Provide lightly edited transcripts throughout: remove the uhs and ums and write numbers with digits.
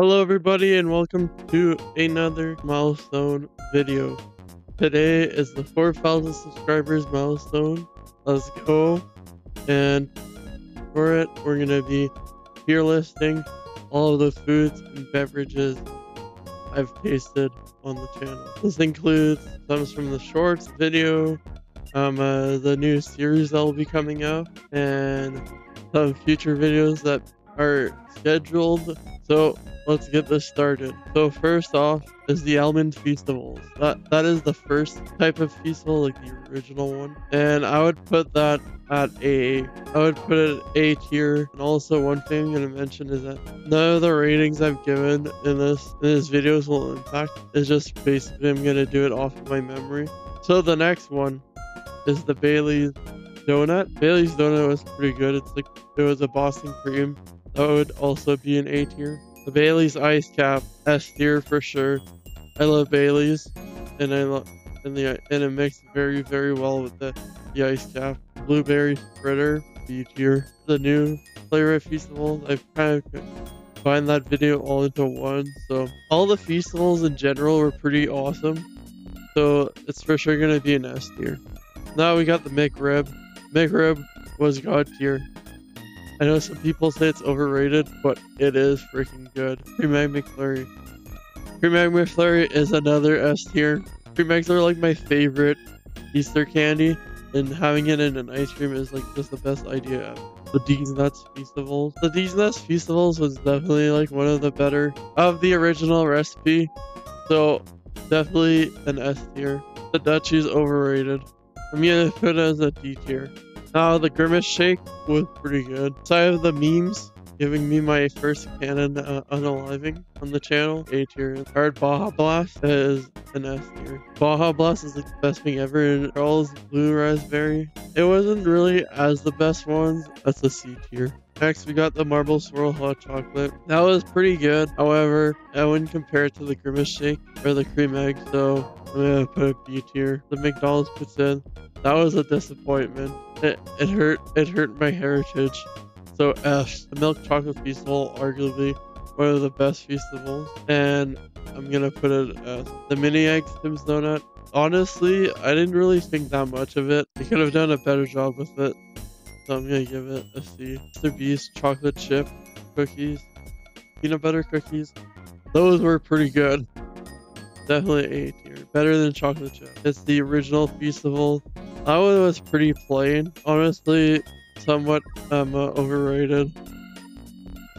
Hello everybody and welcome to another milestone video. Today is the 4,000 subscribers milestone. Let's go. And for it, we're gonna be tier listing all of the foods and beverages I've tasted on the channel. This includes some from the shorts video, the new series that will be coming out, and some future videos that are scheduled. So let's get this started. So first off is the almond feastables. That is the first type of feastable, like the original one, and I would put that at A. I would put it at A tier. And also one thing I'm gonna mention is that none of the ratings I've given in this videos will impact. It's just basically I'm gonna do it off of my memory. So the next one is the Bailey's donut. Bailey's donut was pretty good. It was a Boston cream. That would also be an A tier. The Bailey's ice cap, S tier for sure. I love Bailey's, and it mixed very, very well with the ice cap. Blueberry fritter, B tier. The new flavor feastables, I've kind of combined that video all into one. So all the feastables in general were pretty awesome. So it's for sure gonna be an S tier. Now we got the McRib. McRib was God tier. I know some people say it's overrated, but it is freaking good. Creme Egg McFlurry. Creme Egg McFlurry is another S tier. Creme Eggs are like my favorite Easter candy, and having it in an ice cream is like just the best idea ever. The Deez Nuts Feastables. The Deez Nuts Feastables was definitely like one of the better of the original recipe, so definitely an S tier. The Dutchie's overrated. I'm gonna put it as a D tier. Now the Grimace Shake was pretty good. Side of the memes, giving me my first canon unaliving on the channel, A tier. Hard Baja Blast is an S tier. Baja Blast is like the best thing ever, and Charles Blue Raspberry. It wasn't really as the best ones, that's a C tier. Next we got the Marble Swirl Hot Chocolate. That was pretty good, however, I wouldn't compare it to the Grimace Shake or the Cream Egg, so I'm gonna put a B tier. The McDonald's pizza, that was a disappointment. It hurt my heritage. So F. The milk chocolate feastable, arguably one of the best feastables, and I'm gonna put it as the mini eggs Tim's donut. Honestly, I didn't really think that much of it. They could have done a better job with it, so I'm gonna give it a C. Mr. Beast chocolate chip cookies, peanut butter cookies. Those were pretty good. Definitely A tier, better than chocolate chip. It's the original feastable. That one was pretty plain, honestly, somewhat overrated.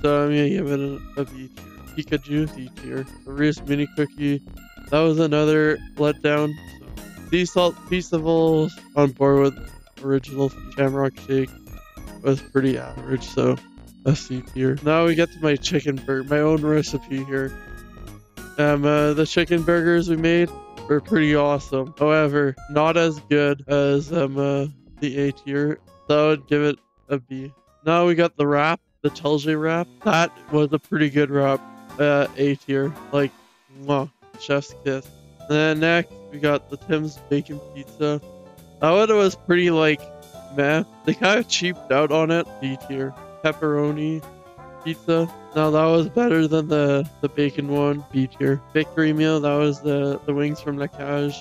So I'm gonna give it a B tier. Pikachu, C tier. The Reese Mini Cookie, that was another letdown. So, sea salt feastables on board with original Shamrock Shake was pretty average, so a C tier. Now we get to my chicken burger, my own recipe here. The chicken burgers we made were pretty awesome, however not as good as the A tier, so I would give it a B. Now we got the wrap, the Telje wrap. That was a pretty good wrap, A tier, like mwah, chef's kiss. And then next we got the Tim's bacon pizza. That one was pretty like meh, they kind of cheaped out on it, B tier. Pepperoni pizza, now that was better than the bacon one, B tier. Victory meal, that was the wings from Nakaj.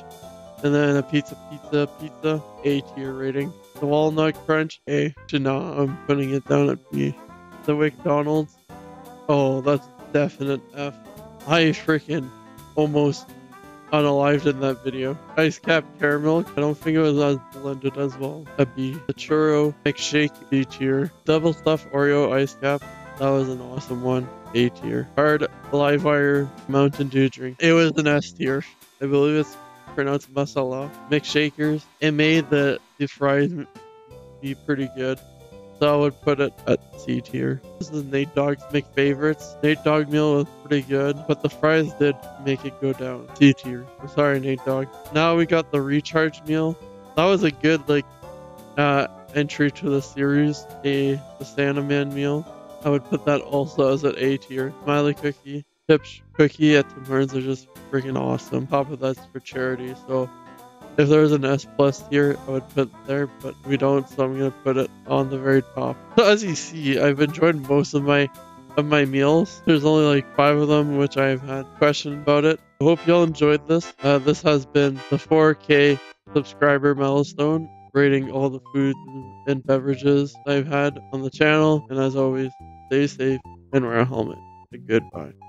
And then a pizza, A tier rating. The walnut crunch, A. Now I'm putting it down at B. The McDonald's, oh, that's definite F. I freaking almost unalived in that video. Ice cap caramel, I don't think it was as blended as well, a B. The churro McShake, B tier. Double stuffed Oreo ice cap, that was an awesome one, A tier. Hard live wire mountain Dew drink, it was an S tier. I believe it's pronounced masala. McShakers, it made the fries be pretty good, so I would put it at C tier. This is Nate Dog's McFavorites. Nate Dog meal was pretty good, but the fries did make it go down. C tier. I'm sorry, Nate Dog. Now we got the recharge meal. That was a good like entry to the series. The Santa Man meal, I would put that also as an A tier. Smiley cookie, chips cookie at Tim Burns are just freaking awesome. Papa, that's for charity, so if there was an S plus tier, I would put it there, but we don't, so I'm gonna put it on the very top. So as you see, I've enjoyed most of my of my meals. There's only like 5 of them, which I've had a question about it. I hope y'all enjoyed this. This has been the 4K subscriber milestone, rating all the food and beverages I've had on the channel. And as always, stay safe and wear a helmet. Goodbye.